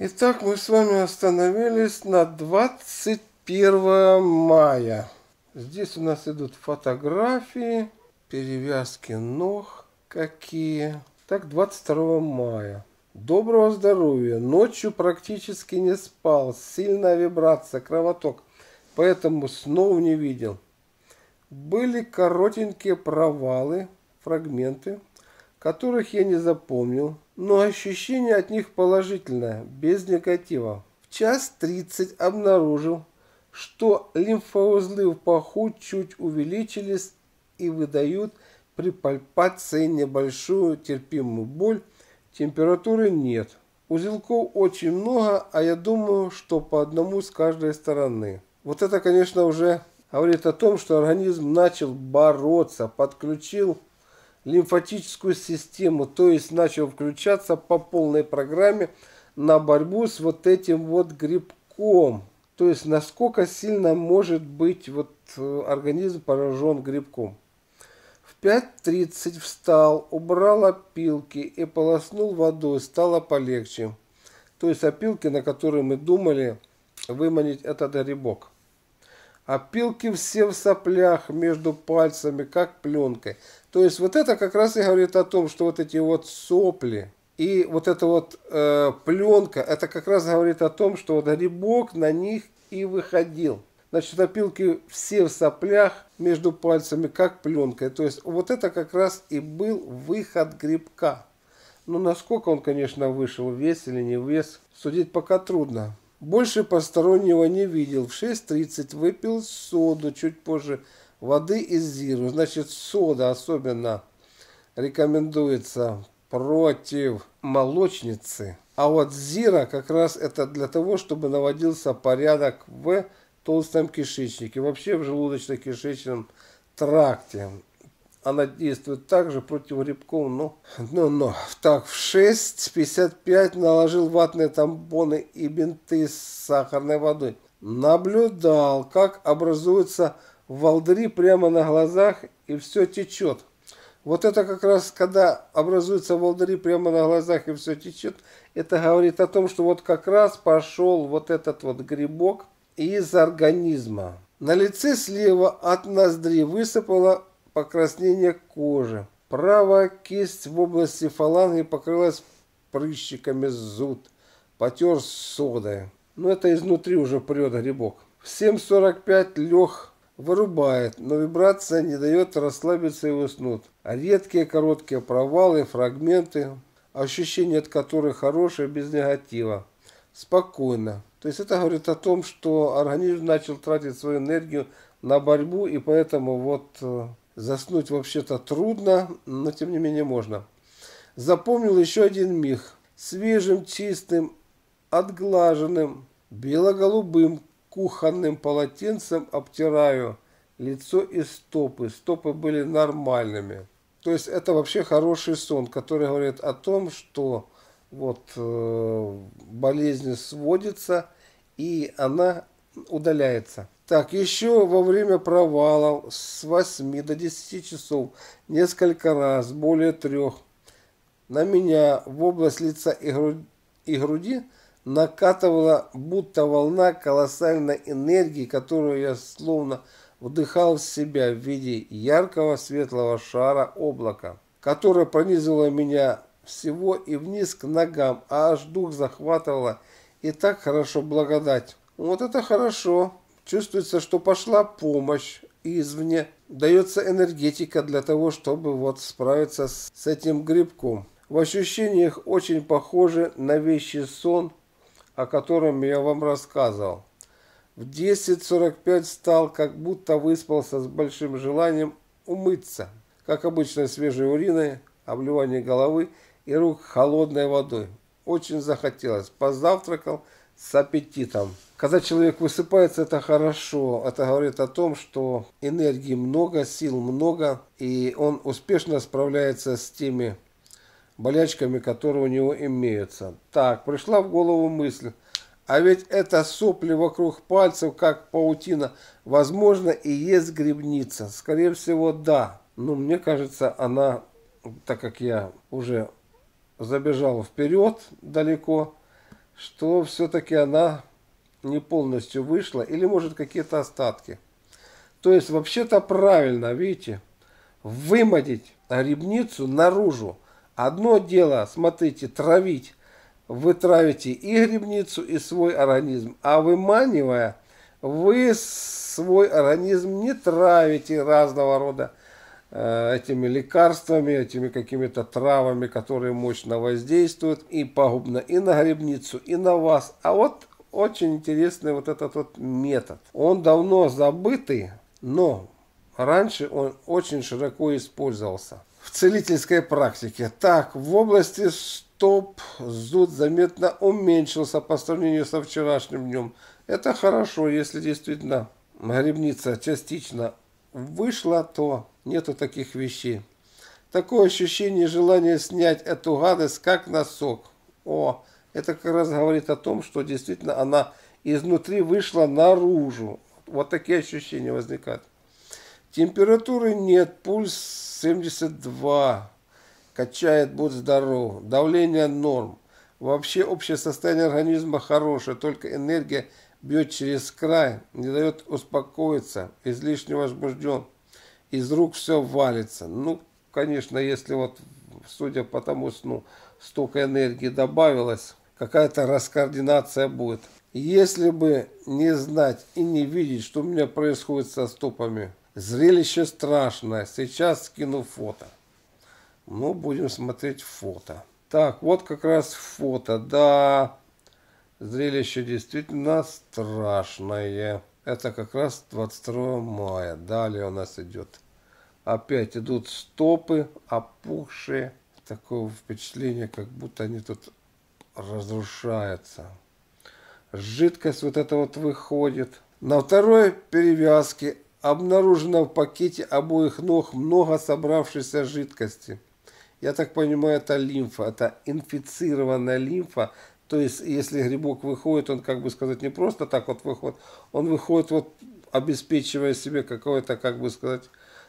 Итак, мы с вами остановились на 21 мая. Здесь у нас идут фотографии, перевязки ног какие. Так, 22 мая. Доброго здоровья. Ночью практически не спал. Сильная вибрация, кровоток. Поэтому снов не видел. Были коротенькие провалы, фрагменты, которых я не запомнил. Но ощущение от них положительное, без негатива. В 1:30 обнаружил, что лимфоузлы в паху чуть увеличились и выдают при пальпации небольшую терпимую боль. Температуры нет. Узелков очень много, а я думаю, что по одному с каждой стороны. Вот это, конечно, уже говорит о том, что организм начал бороться, подключил лимфатическую систему, то есть начал включаться по полной программе на борьбу с вот этим вот грибком. То есть насколько сильно может быть вот организм поражен грибком. В 5:30 встал, убрал опилки и полоснул водой, стало полегче. То есть опилки, на которые мы думали выманить этот грибок. Опилки все в соплях, между пальцами, как пленкой. То есть вот это как раз и говорит о том, что вот эти вот сопли и вот эта вот пленка, это как раз говорит о том, что вот грибок на них и выходил. Значит, опилки все в соплях, между пальцами, как пленкой. То есть вот это как раз и был выход грибка. Но насколько он, конечно, вышел, вес или не вес, судить пока трудно. Больше постороннего не видел. В 6:30 выпил соду, чуть позже воды и зиру. Значит, сода особенно рекомендуется против молочницы. А вот зира как раз это для того, чтобы наводился порядок в толстом кишечнике. Вообще в желудочно-кишечном тракте. Она действует также против грибков, но. Так, в 6:55 наложил ватные тампоны и бинты с сахарной водой. Наблюдал, как образуются волдыри прямо на глазах, и все течет. Вот это как раз, когда образуются волдыри прямо на глазах, и все течет, это говорит о том, что вот как раз пошел вот этот вот грибок из организма. На лице слева от ноздри высыпало покраснение кожи. Правая кисть в области фаланги покрылась прыщиками, зуд. Потер содой. Но это изнутри уже прет грибок. В 7:45 лег, вырубает, но вибрация не дает расслабиться и уснуть. Редкие короткие провалы, фрагменты, ощущения от которых хорошие, без негатива. Спокойно. То есть это говорит о том, что организм начал тратить свою энергию на борьбу, и поэтому вот заснуть вообще-то трудно, но тем не менее можно. Запомнил еще один миг. Свежим, чистым, отглаженным, бело-голубым кухонным полотенцем обтираю лицо и стопы. Стопы были нормальными. То есть это вообще хороший сон, который говорит о том, что вот болезнь сводится и она удаляется. Так, еще во время провалов с 8 до 10 часов несколько раз, более 3, на меня в область лица и груди накатывала будто волна колоссальной энергии, которую я словно вдыхал в себя в виде яркого светлого шара облака, которое пронизывало меня всего и вниз к ногам, а аж дух захватывало. И так хорошо, благодать. Вот это хорошо. Чувствуется, что пошла помощь извне. Дается энергетика для того, чтобы вот справиться с этим грибком. В ощущениях очень похоже на вещий сон, о котором я вам рассказывал. В 10:45 встал, как будто выспался, с большим желанием умыться. Как обычно, свежей уриной, обливание головы и рук холодной водой. Очень захотелось. Позавтракал с аппетитом. Когда человек высыпается, это хорошо. Это говорит о том, что энергии много, сил много, и он успешно справляется с теми болячками, которые у него имеются. Так, пришла в голову мысль. А ведь это сопли вокруг пальцев, как паутина. Возможно, и есть грибница. Скорее всего, да. Но мне кажется, она, так как я уже забежал вперед далеко, что все-таки она не полностью вышла, или может какие-то остатки. То есть вообще-то правильно, видите, вымодить ребницу наружу. Одно дело, смотрите, травить. Вы травите и грибницу, и свой организм. А выманивая, вы свой организм не травите разного рода этими лекарствами, этими какими-то травами, которые мощно воздействуют и пагубно и на грибницу, и на вас. А вот очень интересный вот этот вот метод. Он давно забытый, но раньше он очень широко использовался в целительской практике. Так, в области топ, зуд заметно уменьшился по сравнению со вчерашним днем. Это хорошо, если действительно грибница частично вышла, то нету таких вещей. Такое ощущение желания снять эту гадость, как носок. О, это как раз говорит о том, что действительно она изнутри вышла наружу. Вот такие ощущения возникают. Температуры нет, пульс 72. Качает, будь здоров. Давление норм. Вообще общее состояние организма хорошее. Только энергия бьет через край. Не дает успокоиться. Излишне возбужден. Из рук все валится. Ну, конечно, если вот, судя по тому сну, столько энергии добавилось, какая-то раскоординация будет. Если бы не знать и не видеть, что у меня происходит со стопами. Зрелище страшное. Сейчас скину фото. Ну, будем смотреть фото. Так, вот как раз фото. Да, зрелище действительно страшное. Это как раз 22 мая. Далее у нас идет. Опять идут стопы, опухшие. Такое впечатление, как будто они тут разрушаются. Жидкость вот эта вот выходит. На второй перевязке обнаружено в пакете обоих ног много собравшейся жидкости. Я так понимаю, это лимфа, это инфицированная лимфа. То есть, если грибок выходит, он, как бы сказать, не просто так вот выходит, он выходит, вот, обеспечивая себе какое-то, как бы сказать,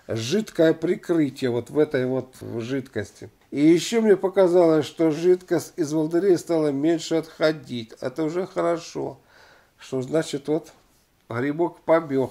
жидкое прикрытие вот в этой вот жидкости. И еще мне показалось, что жидкость из волдырей стала меньше отходить. Это уже хорошо. Что значит, вот, грибок побег.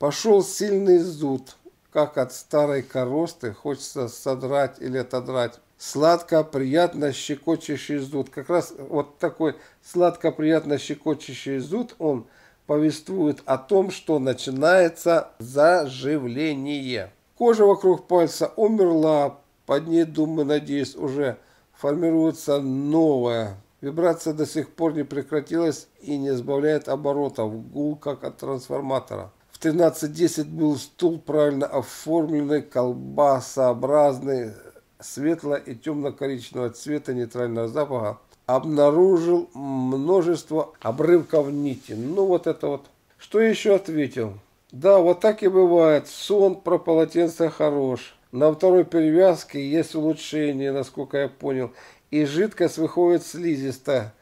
Пошел сильный зуд. Как от старой коросты, хочется содрать или отодрать. Сладко, приятно щекочущий зуд. Как раз вот такой сладко, приятно щекочущий зуд, он повествует о том, что начинается заживление. Кожа вокруг пальца умерла, под ней, думаю, надеюсь, уже формируется новая. Вибрация до сих пор не прекратилась и не сбавляет оборотов. Гул, как от трансформатора. 13:10 был стул правильно оформленный, колбасообразный, светло- и темно-коричневого цвета, нейтрального запаха. Обнаружил множество обрывков нити. Ну вот это вот. Что еще ответил? Да, вот так и бывает. Сон про полотенце хорош. На второй перевязке есть улучшение, насколько я понял. И жидкость выходит слизистая.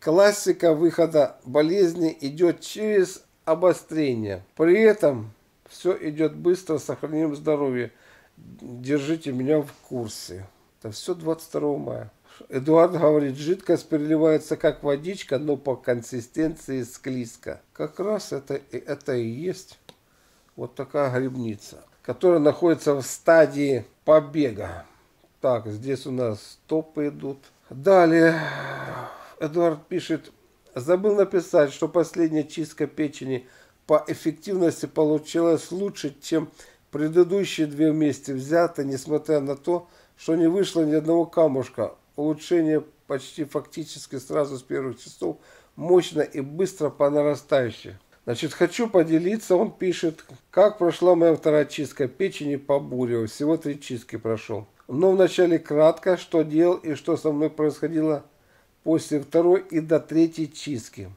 Классика выхода болезни идет через обострение. При этом все идет быстро, сохраним здоровье. Держите меня в курсе. Это все 22 мая. Эдуард говорит, жидкость переливается как водичка, но по консистенции склизко. Как раз это и есть вот такая грибница, которая находится в стадии побега. Так, здесь у нас стопы идут. Далее Эдуард пишет, забыл написать, что последняя чистка печени по эффективности получилась лучше, чем предыдущие две вместе взяты, несмотря на то, что не вышло ни одного камушка. Улучшение почти фактически сразу с первых часов, мощно и быстро по нарастающей. Значит, хочу поделиться, он пишет, как прошла моя вторая чистка печени по Буреву. Всего 3 чистки прошел. Но вначале кратко, что делал и что со мной происходило после второй и до третьей чистки.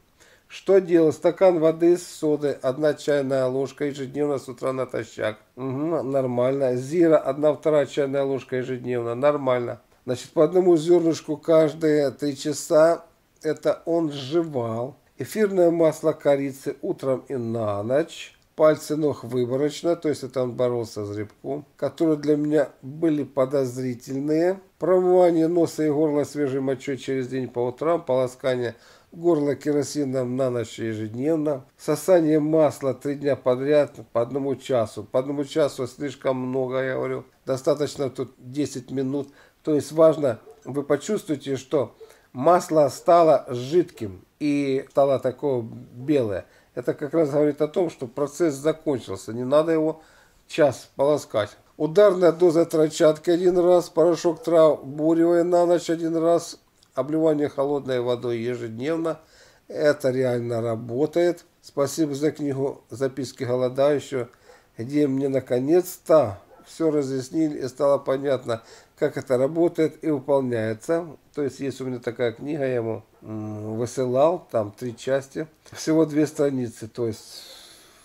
Что делал? Стакан воды с содой, 1 чайная ложка ежедневно с утра натощак. Угу, нормально. Зира, 1/2 чайная ложка ежедневно. Нормально. Значит, по одному зернышку каждые 3 часа. Это он жевал. Эфирное масло корицы утром и на ночь. Пальцы ног выборочно, то есть это он боролся с грибком, которые для меня были подозрительные. промывание носа и горла свежей мочой через день по утрам, полоскание горло керосином на ночь ежедневно, сосание масла 3 дня подряд по 1 часу. По 1 часу слишком много, я говорю, достаточно тут 10 минут. То есть важно, вы почувствуете, что масло стало жидким и стало такое белое. Это как раз говорит о том, что процесс закончился, не надо его час полоскать. Ударная доза травчатки 1 раз, порошок трав буревой на ночь 1 раз, обливание холодной водой ежедневно. Это реально работает. Спасибо за книгу «Записки голодающего», где мне наконец-то все разъяснили и стало понятно, как это работает и выполняется. То есть есть у меня такая книга, я ему высылал, там 3 части. Всего 2 страницы, то есть,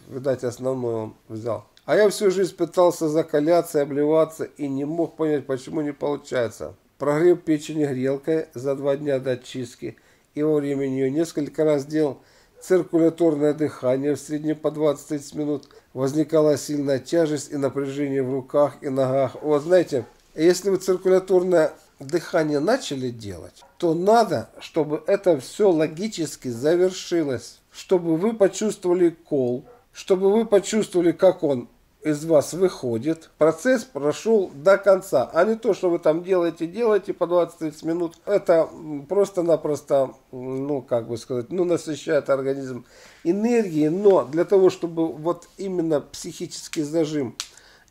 видать, основную он взял. А я всю жизнь пытался закаляться и обливаться и не мог понять, почему не получается. Прогрев печени грелкой за 2 дня до чистки и во время нее несколько раз делал циркуляторное дыхание в среднем по 20-30 минут. Возникала сильная тяжесть и напряжение в руках и ногах. Вот знаете, если вы циркуляторное дыхание начали делать, то надо, чтобы это все логически завершилось. Чтобы вы почувствовали кол, чтобы вы почувствовали, как он из вас выходит, процесс прошел до конца, а не то, что вы там делаете по 20-30 минут. Это просто-напросто, ну, как бы сказать, ну, насыщает организм энергией, но для того, чтобы вот именно психический зажим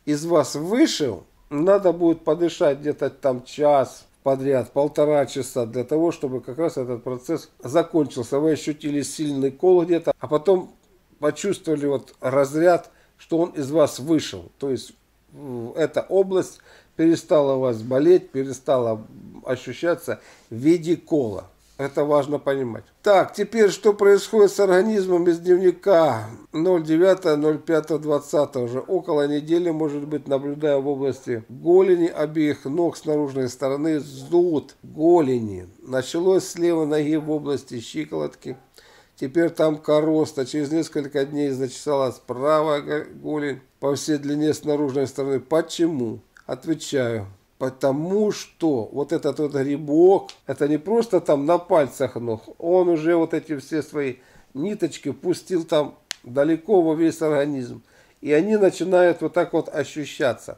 из вас вышел, надо будет подышать где-то там час подряд, 1,5 часа, для того, чтобы как раз этот процесс закончился. Вы ощутили сильный кол где-то, а потом почувствовали вот разряд, что он из вас вышел. То есть эта область перестала у вас болеть, перестала ощущаться в виде кола. Это важно понимать. Так, теперь что происходит с организмом из дневника 09.05.20. Уже около недели, может быть, наблюдаю в области голени обеих ног с наружной стороны зуд голени. Началось с левой ноги в области щиколотки. Теперь там короста. Через несколько дней зачесалась правая голень по всей длине с наружной стороны. Почему? Отвечаю. Потому что вот этот вот грибок, это не просто там на пальцах ног. Он уже вот эти все свои ниточки пустил там далеко во весь организм. И они начинают вот так вот ощущаться.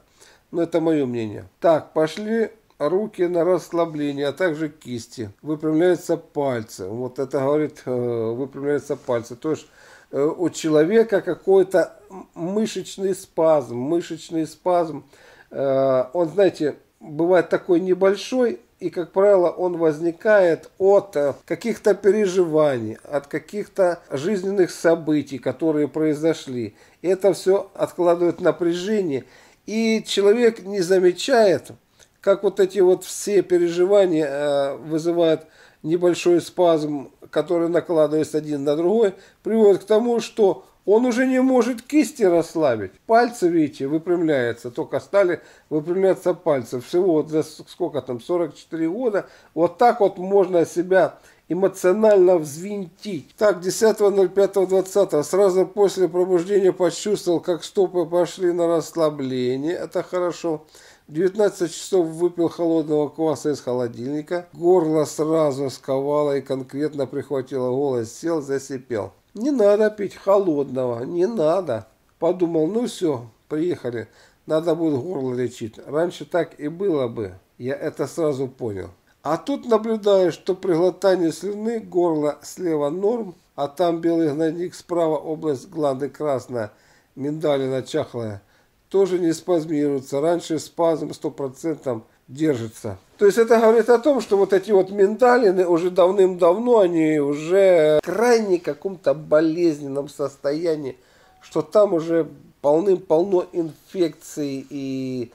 Но это мое мнение. Так, пошли. Руки на расслабление, а также кисти. Выпрямляются пальцы. Вот это говорит, выпрямляются пальцы. То есть у человека какой-то мышечный спазм. Он, знаете, бывает такой небольшой, и, как правило, он возникает от каких-то переживаний, от каких-то жизненных событий, которые произошли. И это все откладывает напряжение. И человек не замечает, как вот эти вот все переживания вызывают небольшой спазм, который накладывается один на другой, приводит к тому, что он уже не может кисти расслабить. Пальцы, видите, выпрямляются, только стали выпрямляться пальцы. Всего вот за сколько там, 44 года, вот так вот можно себя эмоционально взвинтить. Так, 10.05.20. Сразу после пробуждения почувствовал, как стопы пошли на расслабление. Это хорошо. 19 часов выпил холодного кваса из холодильника. Горло сразу сковало и конкретно прихватило голос. Сел, засипел. Не надо пить холодного, не надо. Подумал, ну все, приехали. Надо будет горло лечить. Раньше так и было бы. Я это сразу понял. А тут наблюдаю, что при глотании слюны горло слева норм, а там белый гнойник, справа область гланды красная, миндалина чахлая. Тоже не спазмируется. Раньше спазм 100% держится. То есть это говорит о том, что вот эти вот миндалины уже давным-давно, они уже в крайне каком-то болезненном состоянии, что там уже полным-полно инфекций, и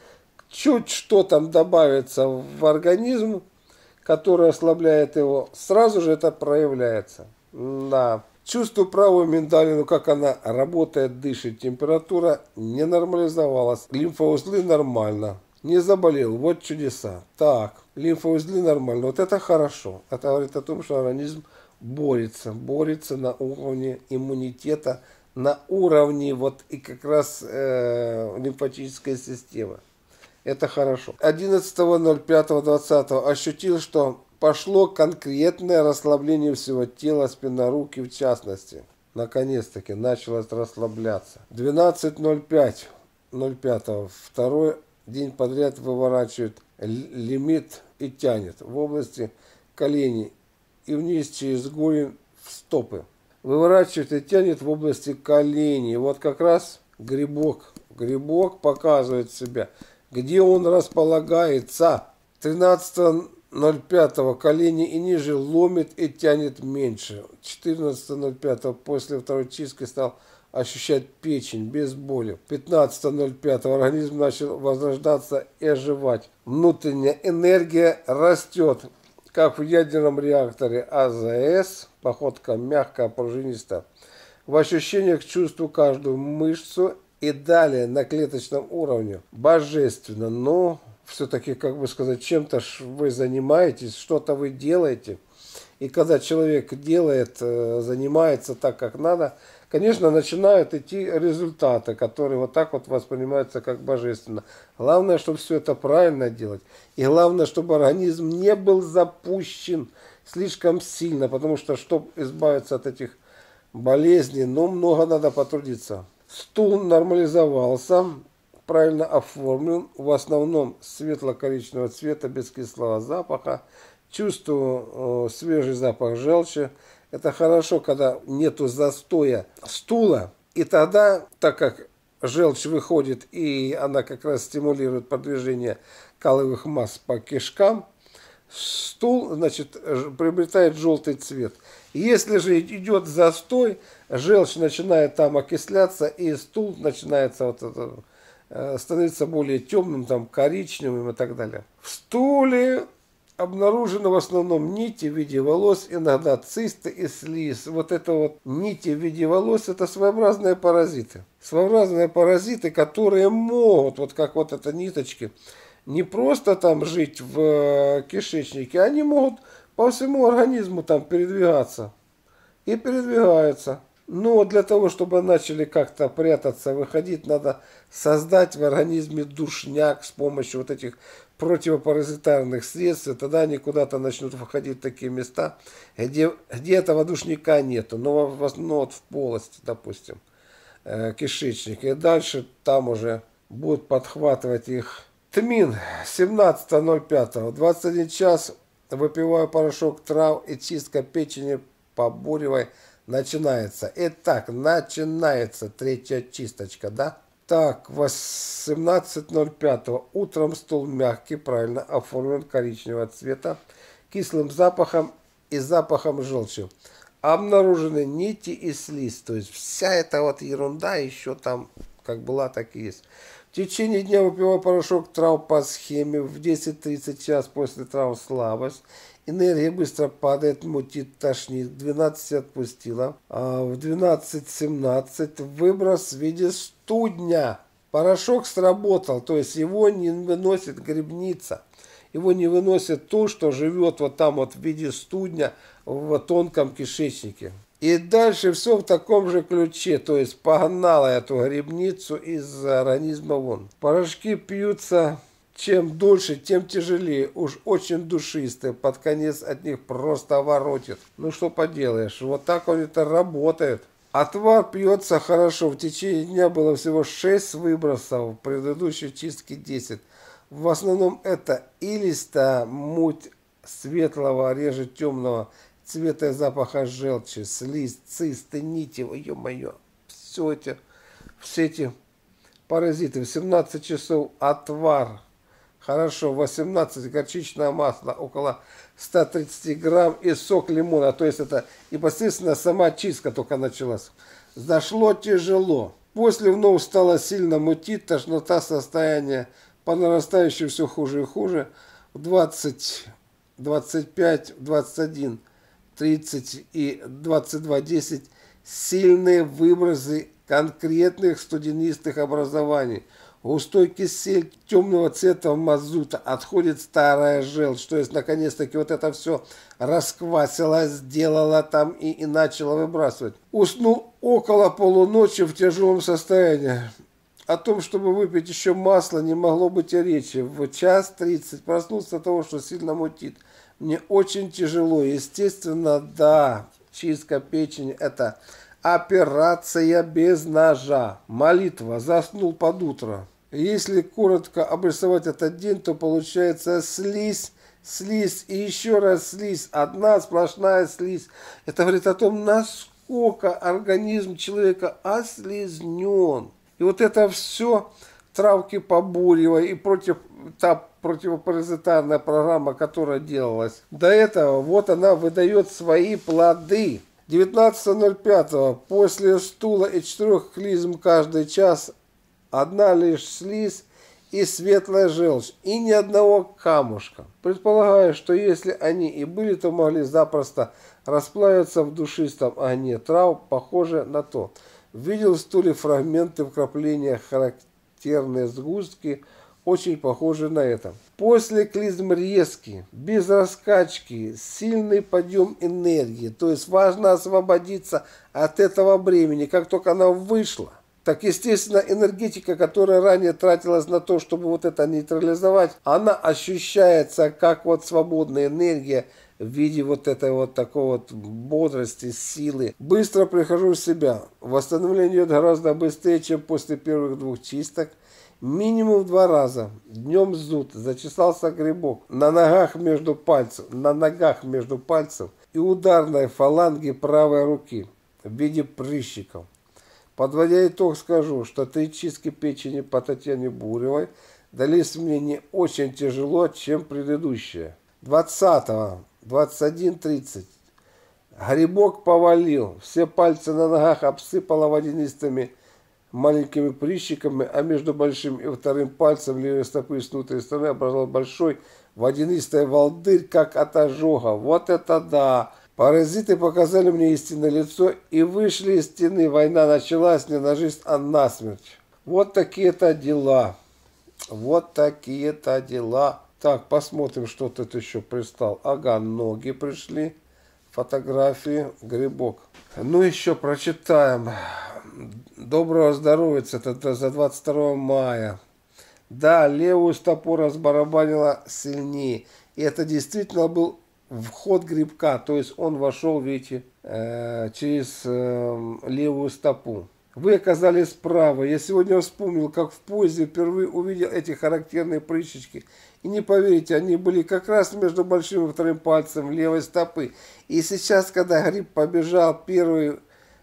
чуть что там добавится в организм, который ослабляет его, сразу же это проявляется. Да. Чувствую правую миндалину, как она работает, дышит. Температура не нормализовалась. Лимфоузлы нормально. Не заболел. Вот чудеса. Так, лимфоузлы нормально. Вот это хорошо. Это говорит о том, что организм борется. Борется на уровне иммунитета, на уровне вот и как раз лимфатической системы. Это хорошо. 11.05.20 ощутил, что пошло конкретное расслабление всего тела, спина, руки в частности. Наконец-таки началось расслабляться. 12.05.05. Второй день подряд выворачивает лимит и тянет в области коленей и вниз через голень в стопы. Выворачивает и тянет в области коленей. Вот как раз грибок. Грибок показывает себя. Где он располагается? 13.05 колени и ниже ломит и тянет меньше. 14.05 после второй чистки стал ощущать печень без боли. 15.05 организм начал возрождаться и оживать. Внутренняя энергия растет, как в ядерном реакторе АЗС. Походка мягкая, пружинистая. В ощущениях чувствую каждую мышцу и далее на клеточном уровне. Божественно, но все-таки, как бы сказать, чем-то вы занимаетесь, что-то вы делаете. И когда человек делает, занимается так, как надо, конечно, начинают идти результаты, которые вот так вот воспринимаются как божественно. Главное, чтобы все это правильно делать. И главное, чтобы организм не был запущен слишком сильно, потому что, чтобы избавиться от этих болезней, ну, много надо потрудиться. Стул нормализовался, правильно оформлен, в основном светло-коричневого цвета, без кислого запаха. Чувствую свежий запах желчи. Это хорошо, когда нету застоя стула. И тогда, так как желчь выходит, и она как раз стимулирует продвижение каловых масс по кишкам, стул, значит, приобретает желтый цвет. Если же идет застой, желчь начинает там окисляться, и стул начинается вот это, становится более темным, там, коричневым и так далее. В стуле обнаружены в основном нити в виде волос, иногда цисты и слизь. Вот это вот нити в виде волос, это своеобразные паразиты. Своеобразные паразиты, которые могут, вот как вот это ниточки, не просто там жить в кишечнике, они могут по всему организму там передвигаться. И передвигаются. Но для того, чтобы начали как-то прятаться, выходить, надо создать в организме душняк с помощью вот этих противопаразитарных средств. И тогда они куда-то начнут выходить в такие места, где этого душняка нету. Но в основном вот в полости, допустим, кишечника. И дальше там уже будут подхватывать их. Тмин. 17.05. 21 час. Выпиваю порошок трав и чистка печени по буревой начинается. Итак, начинается третья чисточка, да? Так, 18.05. Утром стул мягкий, правильно оформлен, коричневого цвета, кислым запахом и запахом желчи. Обнаружены нити и слизь. То есть вся эта вот ерунда еще там как была, так и есть. В течение дня выпиваю порошок трав по схеме. В 10.30 час после трав слабость. Энергия быстро падает, мутит, тошнит. В 12 отпустила. А в 12.17 выброс в виде студня. Порошок сработал, то есть его не выносит грибница. Его не выносит то, что живет вот там вот в виде студня в тонком кишечнике. И дальше все в таком же ключе, то есть погнала эту грибницу из организма вон. Порошки пьются чем дольше, тем тяжелее, уж очень душистые, под конец от них просто воротит. Ну что поделаешь, вот так он это работает. Отвар пьется хорошо, в течение дня было всего 6 выбросов, в предыдущей чистке 10. В основном это илистая муть светлого, реже темного цвета и запаха желчи, слизь, цисты, нити, ё-моё, все эти паразиты. В 17 часов отвар, хорошо, 18 горчичное масло, около 130 грамм и сок лимона, то есть это непосредственно сама чистка только началась. Зашло тяжело, после вновь стало сильно мутить, тошнота, состояние по нарастающей все хуже и хуже. В 20, 25, 21 30 и 22.10 сильные выбросы конкретных студенистых образований. Густой кисель темного цвета мазута, отходит старая желчь. То есть, наконец-таки, вот это все расквасило, сделало там и начало выбрасывать. Уснул около полуночи в тяжелом состоянии. О том, чтобы выпить еще масло, не могло быть и речи. В 1:30 проснулся от того, что сильно мутит. Мне очень тяжело. Естественно, да, чистка печени – это операция без ножа. Молитва. Заснул под утро. Если коротко обрисовать этот день, то получается слизь, слизь и еще раз слизь. Одна сплошная слизь. Это говорит о том, насколько организм человека ослизнен. И вот это все травки побуревая и противопаразитарная программа, которая делалась до этого, вот она выдает свои плоды. 19:05. После стула и 4 клизм каждый час одна лишь слизь и светлая желчь, и ни одного камушка. Предполагаю, что если они и были, то могли запросто расплавиться в душистом огне трав, похоже на то. Видел в стуле фрагменты вкрапления, характерные сгустки, очень похожие на это. После клизм резкий, без раскачки, сильный подъем энергии. То есть важно освободиться от этого бремени. Как только она вышла, так естественно энергетика, которая ранее тратилась на то, чтобы вот это нейтрализовать, она ощущается как вот свободная энергия, в виде вот этой вот такой вот бодрости, силы. Быстро прихожу в себя. Восстановление идет гораздо быстрее, чем после первых 2 чисток. Минимум в 2 раза. Днем зуд, зачесался грибок. На ногах между пальцев и ударной фаланги правой руки в виде прыщиков. Подводя итог, скажу, что 3 чистки печени по Татьяне Буревой дались мне не очень тяжело, чем предыдущие. 20:21:30. Грибок повалил. Все пальцы на ногах обсыпало водянистыми маленькими прыщиками, а между большим и вторым пальцем левой стопы с внутренней стороны образовал большой водянистый волдырь, как от ожога. Вот это да! Паразиты показали мне истинное лицо и вышли из стены. Война началась не на жизнь, а насмерть. Вот такие-то дела. Вот такие-то дела. Так, посмотрим, что тут еще пристал. Ага, ноги пришли, фотографии, грибок. Ну, еще прочитаем. Доброго здоровья, это за 22 мая. Да, левую стопу разбарабанило сильнее. И это действительно был вход грибка. То есть он вошел, видите, через левую стопу. Вы оказались правы. Я сегодня вспомнил, как в поезде впервые увидел эти характерные прыщички. И не поверите, они были как раз между большим и вторым пальцем левой стопы. И сейчас, когда гриб побежал, первый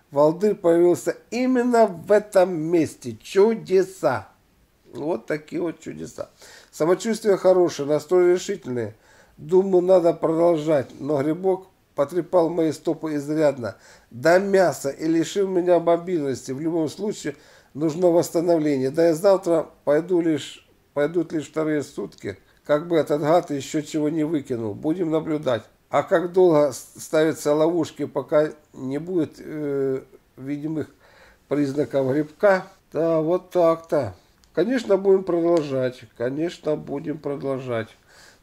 волдырь появился именно в этом месте. Чудеса! Вот такие вот чудеса. Самочувствие хорошее, настрой решительный. Думаю, надо продолжать, но грибок потрепал мои стопы изрядно, до мяса, и лишил меня мобильности. В любом случае, нужно восстановление. Да и завтра пойдут лишь 2 сутки. Как бы этот гад еще чего не выкинул. Будем наблюдать. А как долго ставятся ловушки, пока не будет видимых признаков грибка? Да, вот так-то. Конечно, будем продолжать. Конечно, будем продолжать.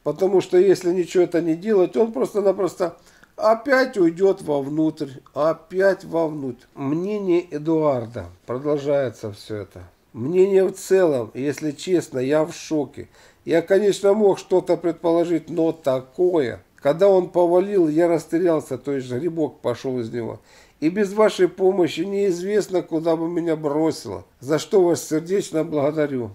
Потому что если ничего это не делать, он просто-напросто... опять уйдет вовнутрь, опять вовнутрь. Мнение Эдуарда. Продолжается все это. Мнение в целом, если честно, я в шоке. Я, конечно, мог что-то предположить, но такое. Когда он повалил, я растерялся, то есть грибок пошел из него. И без вашей помощи неизвестно, куда бы меня бросило. За что вас сердечно благодарю.